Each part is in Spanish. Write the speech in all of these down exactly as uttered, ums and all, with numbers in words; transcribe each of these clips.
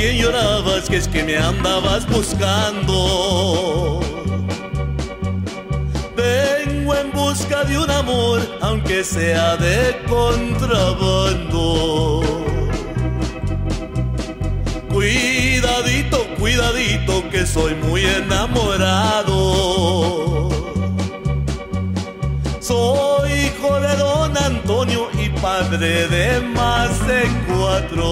que llorabas, que es que me andabas buscando. Vengo en busca de un amor, aunque sea de contrabando. Cuidadito, cuidadito, que soy muy enamorado. Soy hijo de don Antonio y padre de más de cuatro.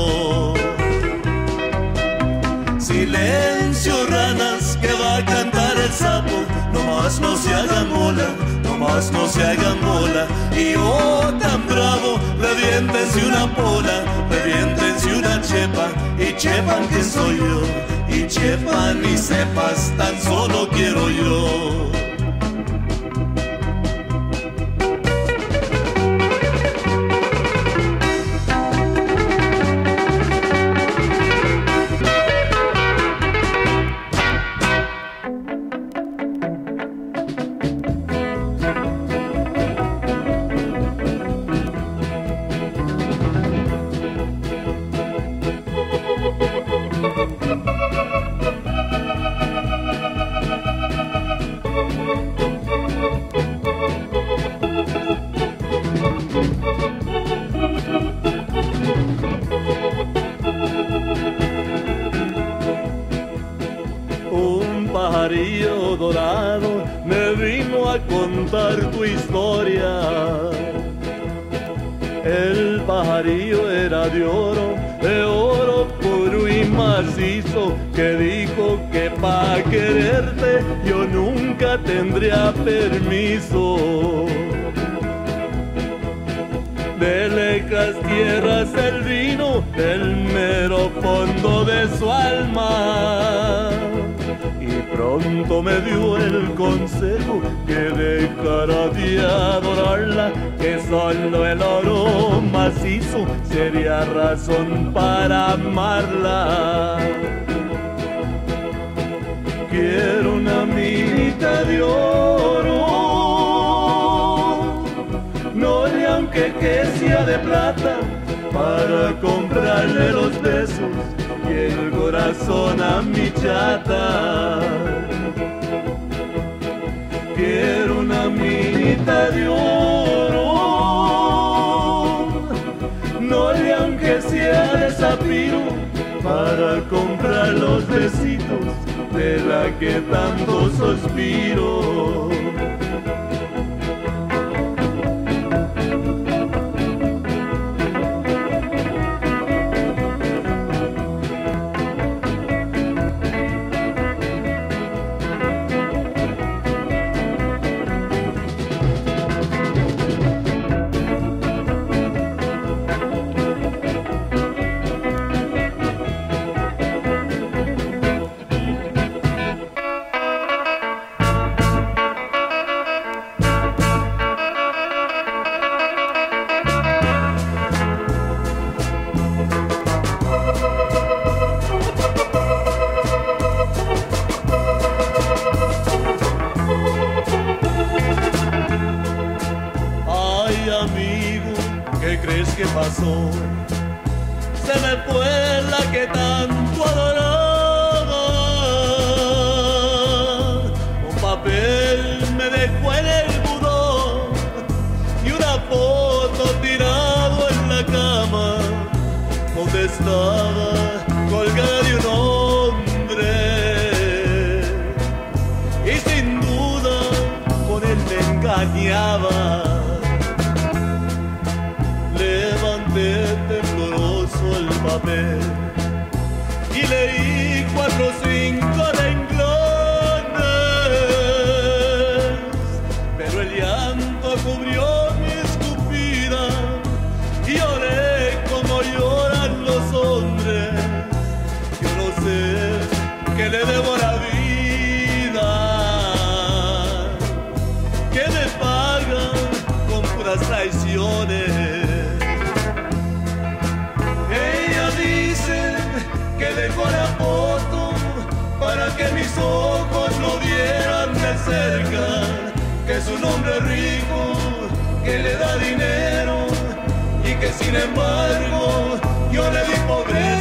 Silencio, ranas, que va a cantar el sapo. Nomás no se hagan bola, nomás no se hagan bola. Y oh, tan bravo, reviéntense una pola, reviéntense una chepa. Y chepan que soy yo, y chepan y sepas, tan solo quiero yo. Un pajarillo dorado me vino a contar tu historia. El pajarillo era de oro, de oro puro y macizo, que dijo que para quererte yo nunca tendría permiso. De lejos tierras el vino, del mero fondo de su alma. Y pronto me dio el consejo que dejara de adorarla, que solo el oro macizo sería razón para amarla. Quiero una minita de oro, no le aunque que sea de plata, para comprarle los besos y el corazón a mi chata. Quiero una minita de oro, no le aunque sea de zafiro, para comprar los besitos de la que tanto suspiro. ¿Crees que pasó? Se me fue la que tanto adoraba. Un papel me dejó en el buró y una foto tirado en la cama, donde estaba colgada de un hombre. Y sin duda con él me engañaba. Y leí cuatro o cinco renglones, pero el llanto cubrió mi escupida y lloré como lloran los hombres. Yo no sé qué le debo a la vida, que me paga con puras traiciones. Dejó la foto para que mis ojos lo vieran de cerca, que es un hombre rico, que le da dinero y que sin embargo yo le di pobreza.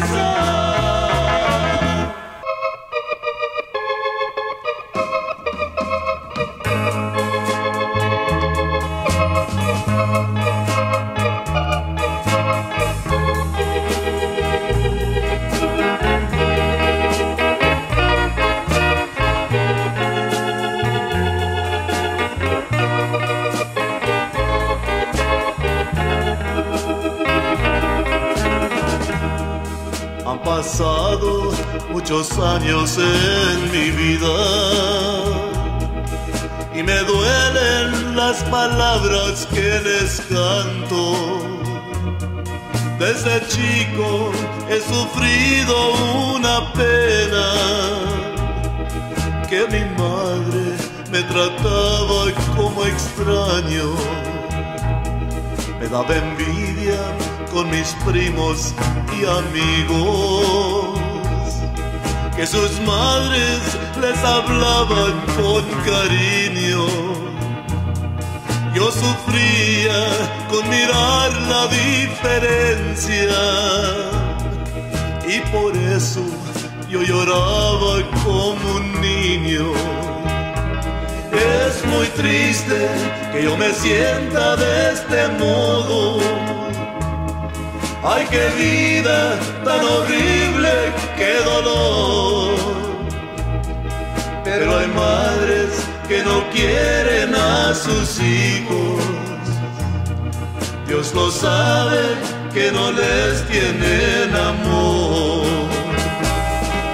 pasado muchos años en mi vida y me duelen las palabras que les canto. Desde chico he sufrido una pena, que mi madre me trataba como extraño. Me daba envidia con mis primos y amigos, que sus madres les hablaban con cariño. Yo sufría con mirar la diferencia y por eso yo lloraba como un niño. Es muy triste que yo me sienta de este modo. Ay, qué vida tan horrible, qué dolor. Pero hay madres que no quieren a sus hijos. Dios lo sabe que no les tienen amor.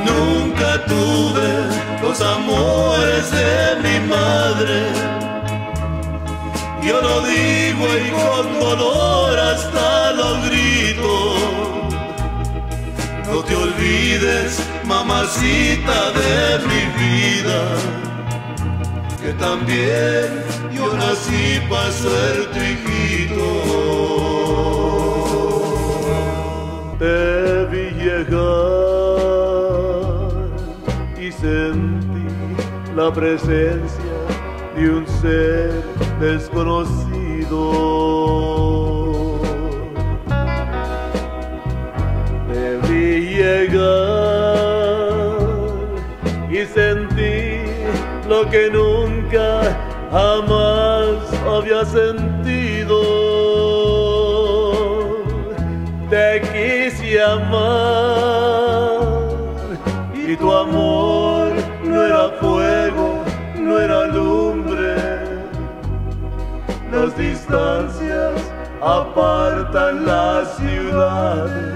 Nunca tuve los amores de mi madre. Yo lo digo y con dolor hasta lo grito. No te olvides, mamacita de mi vida, que también yo nací para ser tu hijito. Te vi llegar y sentí la presencia de un ser desconocido. Te vi llegar y sentí lo que nunca jamás había sentido. Te quise amar y tu amor no era fuego, no era lumbre. Las distancias apartan las ciudades,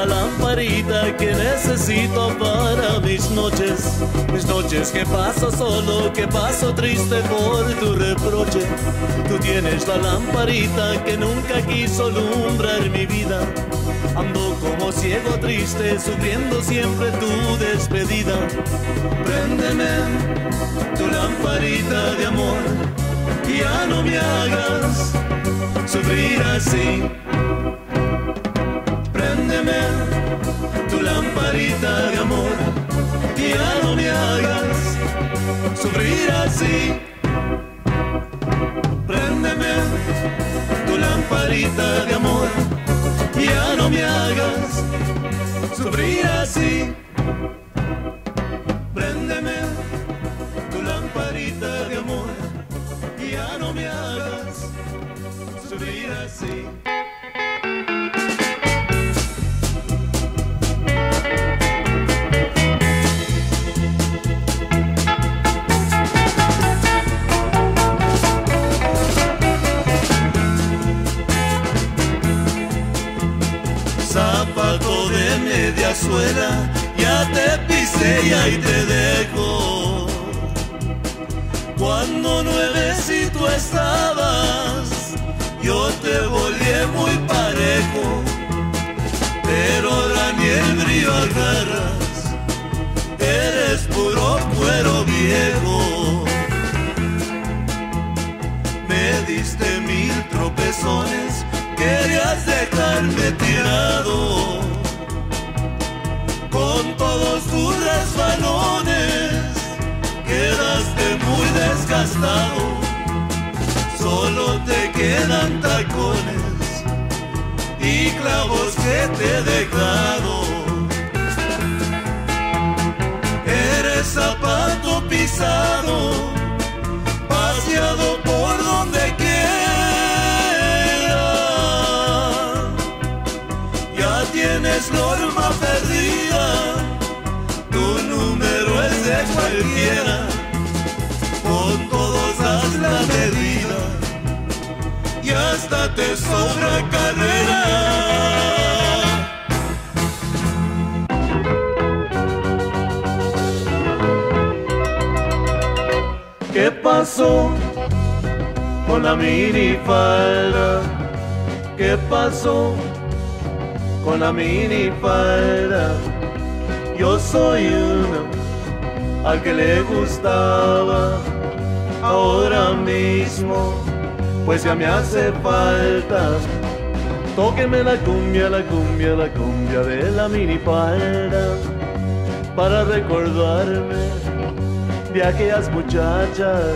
La lamparita que necesito para mis noches, mis noches que paso solo, que paso triste por tu reproche. Tú tienes la lamparita que nunca quiso alumbrar mi vida. Ando como ciego triste, sufriendo siempre tu despedida. Préndeme tu lamparita de amor, ya no me hagas sufrir así. Préndeme tu lamparita de amor, ya no me hagas sufrir así. Préndeme tu lamparita de amor, ya no me hagas sufrir así. Préndeme tu lamparita de amor, ya no me hagas sufrir así. Suela, ya te pisé y ahí te dejo. Cuando nuevecito estabas, yo te se volvió muy parejo, pero Daniel Brío Algaraz, eres puro cuero viejo. Me diste mil tropezones, querías dejarme tirado, con todos tus resbalones, quedaste muy desgastado. Solo te quedan tacones y clavos que te he dejado. Eres zapato pisado, paseado por donde quiera. Ya tienes norma perdida, tu número es de cualquiera. Con todos haz la medida y hasta te sobra carrera. ¿Qué pasó con la minifalda? ¿Qué pasó con la minifalda? Yo soy uno al que le gustaba, ahora mismo pues ya me hace falta. Tóqueme la cumbia, la cumbia, la cumbia de la minifalda, para recordarme de aquellas muchachas.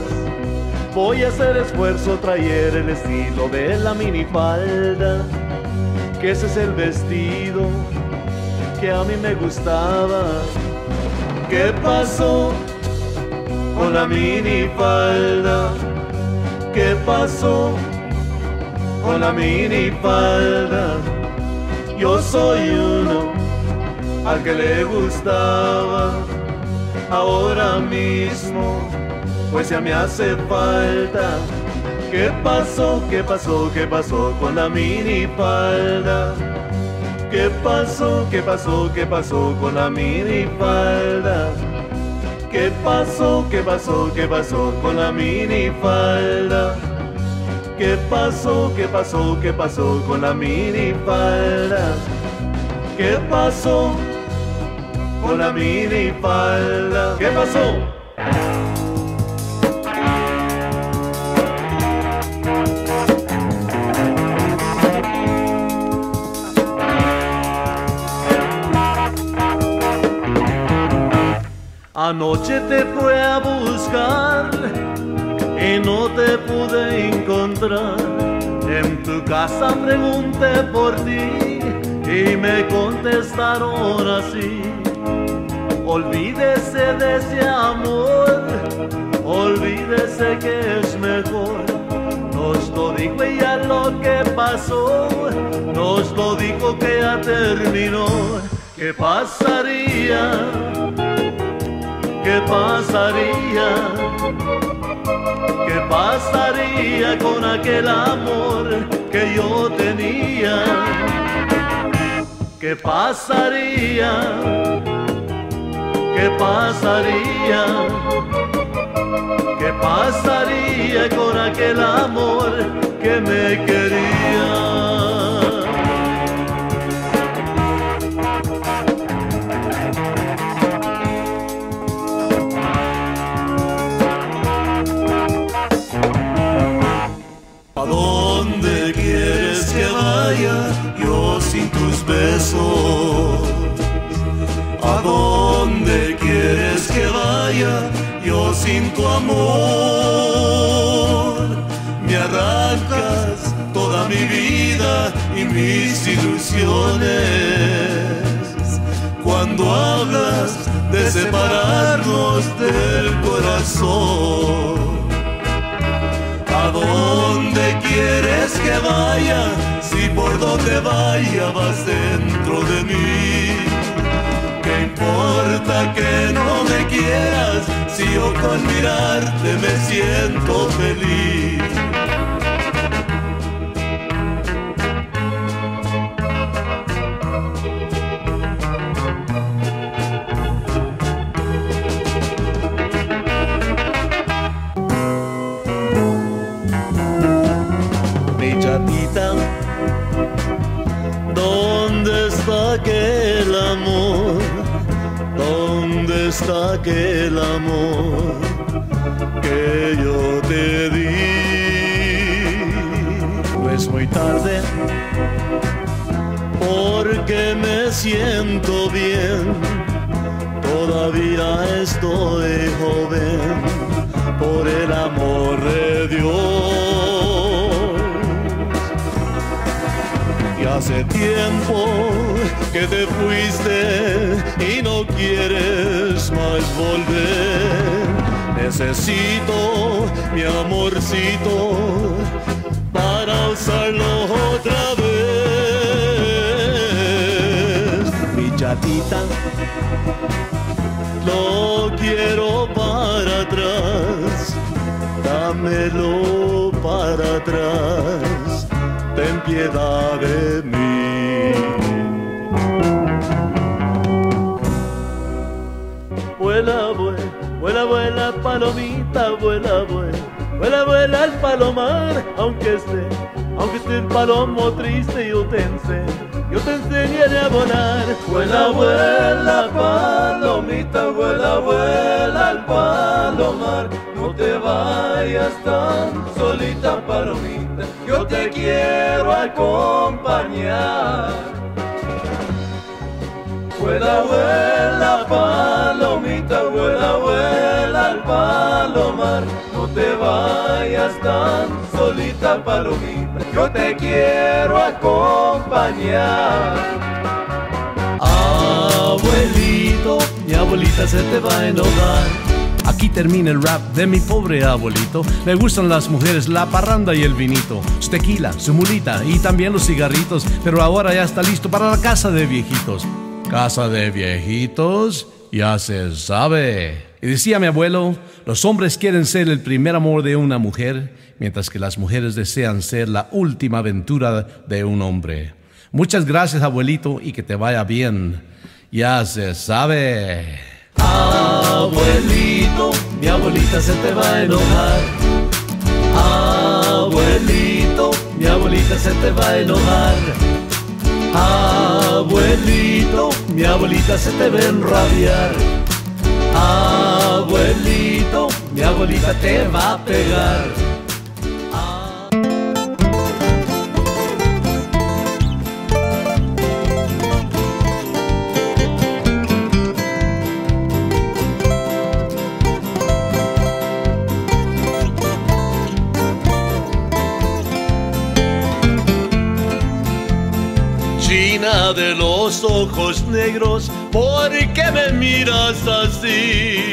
Voy a hacer esfuerzo, traer el estilo de la minifalda, que ese es el vestido que a mí me gustaba. ¿Qué pasó con la minifalda? ¿Qué pasó con la minifalda? Yo soy uno al que le gustaba, ahora mismo pues ya me hace falta. ¿Qué pasó? ¿Qué pasó? ¿Qué pasó con la minifalda? ¿Qué pasó? ¿Qué pasó? ¿Qué pasó con la minifalda? ¿Qué pasó? ¿Qué pasó? ¿Qué pasó con la minifalda? ¿Qué pasó? ¿Qué pasó? ¿Qué pasó con la minifalda? ¿Qué pasó con la minifalda? ¿Qué pasó? Anoche te fue a buscar y no te pude encontrar. En tu casa pregunté por ti y me contestaron así: olvídese de ese amor, olvídese que es mejor. Nos lo dijo ella lo que pasó, nos lo dijo que ya terminó. ¿Qué pasaría? ¿Qué pasaría? ¿Qué pasaría con aquel amor que yo tenía? ¿Qué pasaría? ¿Qué pasaría? ¿Qué pasaría con aquel amor que me quería? ¿A dónde quieres que vaya yo sin tus besos? ¿A dónde quieres que vaya yo sin tu amor? Me arrancas toda mi vida y mis ilusiones cuando hablas de separarnos del corazón. ¿A dónde quieres que vaya si por donde vaya vas dentro de mí? No importa que no me quieras, si yo con mirarte me siento feliz. Mi chatita aquel amor que yo te di. No es muy tarde porque me siento bien, todavía estoy joven, por el amor de Dios. Y hace tiempo que te fuiste y no quieres más volver. Necesito mi amorcito para usarlo otra vez. Mi chatita, lo quiero para atrás, dámelo para atrás, ten piedad de mí. Vuela, vuela, vuela, vuela, palomita, vuela, vuela, vuela, vuela al palomar, aunque esté, aunque esté el palomo triste, yo te enseño. Yo te enseñaré a volar. Vuela, vuela, palomita, vuela, vuela al palomar. No te vayas tan solita, palomita, yo te quiero acompañar. Vuela, vuela, palomita, vuela, vuela al palomar. No te vayas tan solita, palomita, yo te quiero acompañar. Abuelito, mi abuelita se te va a enojar. Aquí termina el rap de mi pobre abuelito. Le gustan las mujeres, la parranda y el vinito, su tequila, su mulita y también los cigarritos. Pero ahora ya está listo para la casa de viejitos. Casa de viejitos, ya se sabe. Y decía mi abuelo, los hombres quieren ser el primer amor de una mujer, mientras que las mujeres desean ser la última aventura de un hombre. Muchas gracias, abuelito, y que te vaya bien. Ya se sabe. Abuelito, mi abuelita se te va a enojar. Abuelito, mi abuelita se te va a enojar. Abuelito, mi abuelita se te va a enrabiar. Abuelito, mi abuelita te va a pegar. Ah. China de los ojos negros, ¿por qué me miras así?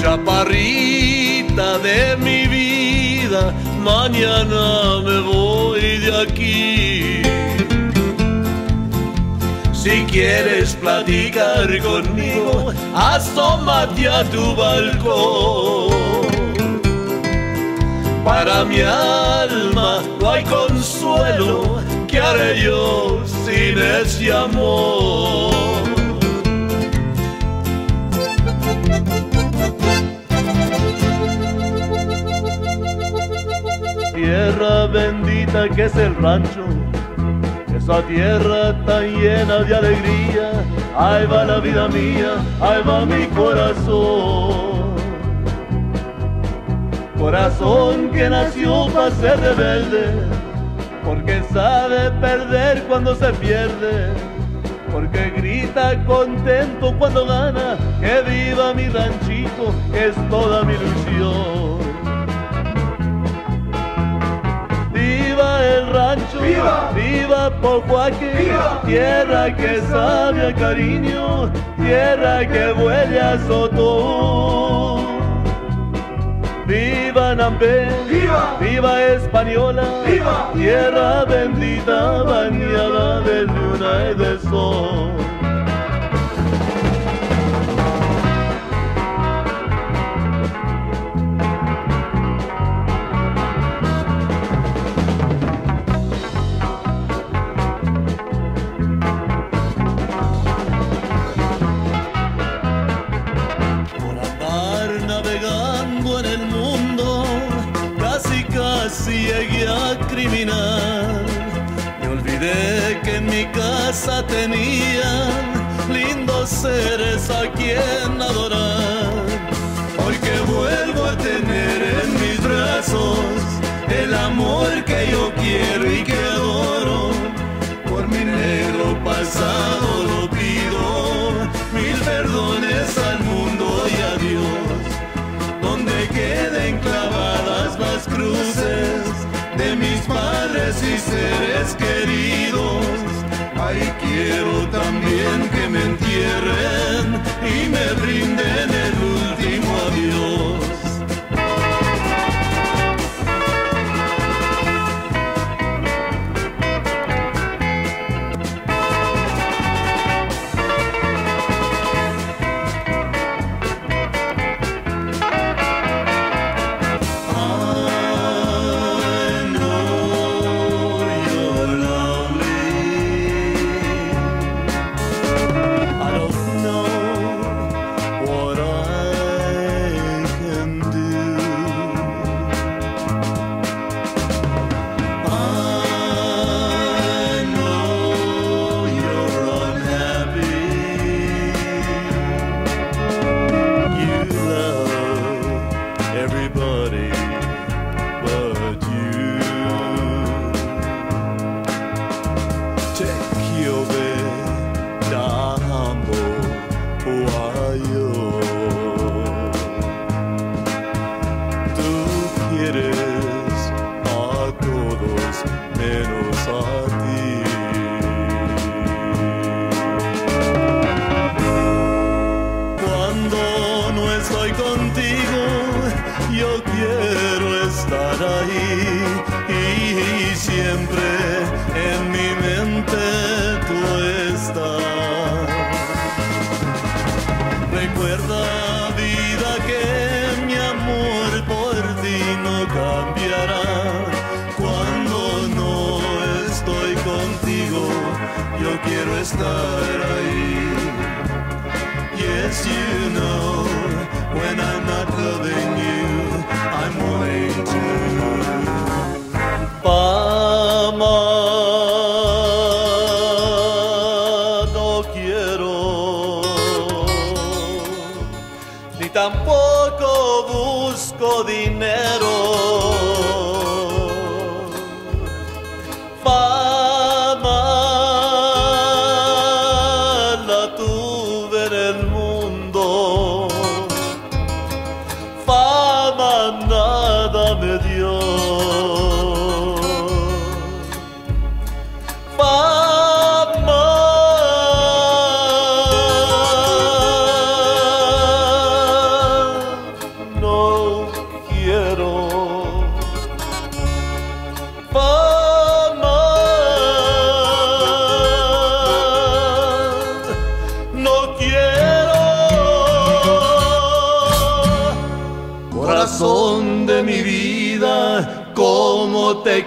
Chaparrita de mi vida, mañana me voy de aquí. Si quieres platicar conmigo, asómate a tu balcón. Para mi alma no hay consuelo, ¿qué haré yo sin ese amor? Tierra bendita que es el rancho, esa tierra tan llena de alegría. Ahí va la vida mía, ahí va mi corazón. Corazón que nació para ser rebelde, porque sabe perder cuando se pierde, porque grita contento cuando gana. Que viva mi ranchito, que es toda mi ilusión. ¡Viva el rancho! ¡Viva! ¡Viva Popoaque! ¡Viva! Tierra que sabe a cariño, tierra que huele a sotón. ¡Viva Nampé! ¡Viva! ¡Viva Española! ¡Viva! Tierra bendita, bañada de luna y de sol. Criminal, me olvidé que en mi casa tenían lindos seres a quien adorar. Hoy que vuelvo a tener en mis brazos el amor que yo quiero y que adoro. Por mi negro pasado lo pido, mil perdones al mundo y a Dios. Donde queden clavadas las cruces de mis padres y seres queridos, ahí quiero también que me entierren y me brinden el último adiós.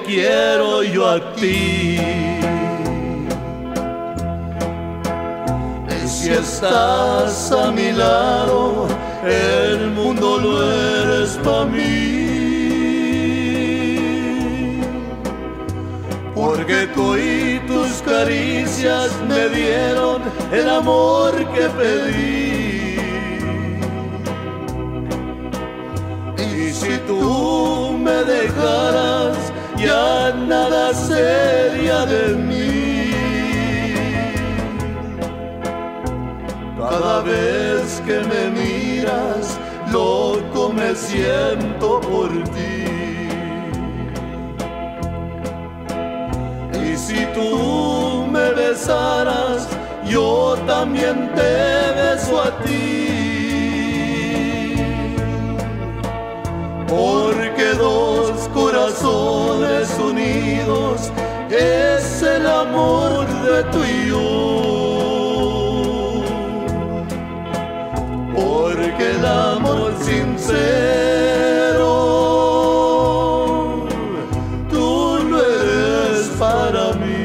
Quiero yo a ti, y si estás a mi lado, el mundo lo eres para mí, porque tú y tus caricias me dieron el amor que pedí, y si tú me dejaras, ya nada sería de mí. Cada vez que me miras, loco me siento por ti. Y si tú me besaras, yo también te beso a ti. Porque dos corazones unidos es el amor de tú y yo, porque el amor sincero tú no eres para mí.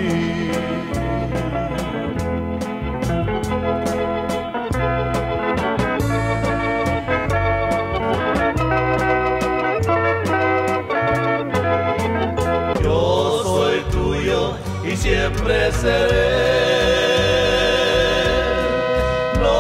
Siempre seré, no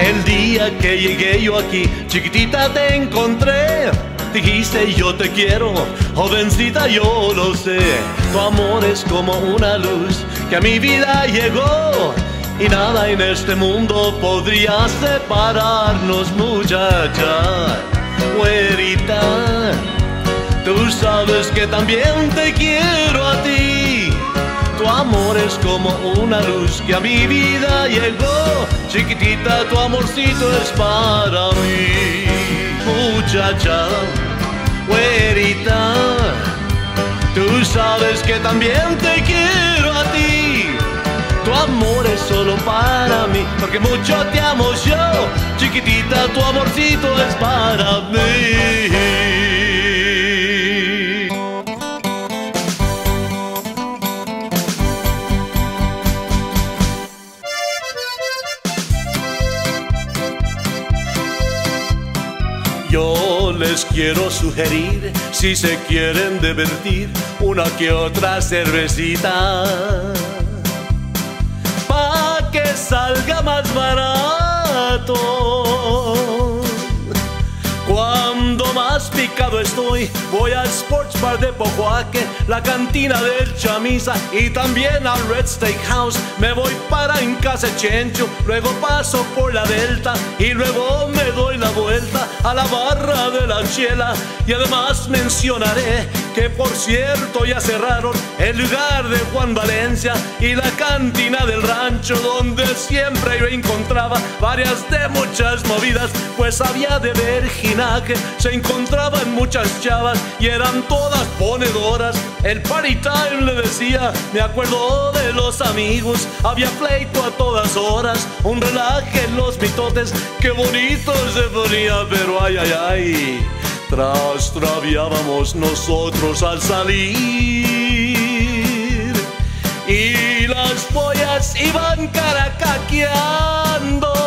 El día que llegué yo aquí, chiquitita te encontré. Dijiste yo te quiero, jovencita yo lo sé. Tu amor es como una luz que a mi vida llegó, y nada en este mundo podría separarnos, muchacha, güerita. Tú sabes que también te quiero a ti. Tu amor es como una luz que a mi vida llegó. Chiquitita, tu amorcito es para mí. Muchacha, güerita, tú sabes que también te quiero a ti. Tu amor es solo para mí, porque mucho te amo yo. Chiquitita, tu amorcito es para mí. Yo les quiero sugerir, si se quieren divertir, una que otra cervecita, salga más barato. Cuando más picado estoy, voy al Sports Bar de Popoaque, la cantina del Chamisa y también al Red Steakhouse. Me voy para en casa Chencho, luego paso por la Delta y luego me doy la vuelta a la barra de la Chela. Y además mencionaré que por cierto ya cerraron el lugar de Juan Valencia y la cantina del Rancho, donde siempre yo encontraba varias de muchas movidas, pues había de verginaje, se encontraban muchas chavas y eran todas ponedoras. El party time le decía, me acuerdo de los amigos, había pleito a todas horas, un relaje en los mitotes, qué bonito se ponía, pero ay, ay, ay, trastraviábamos nosotros al salir y las pollas iban caracaqueando.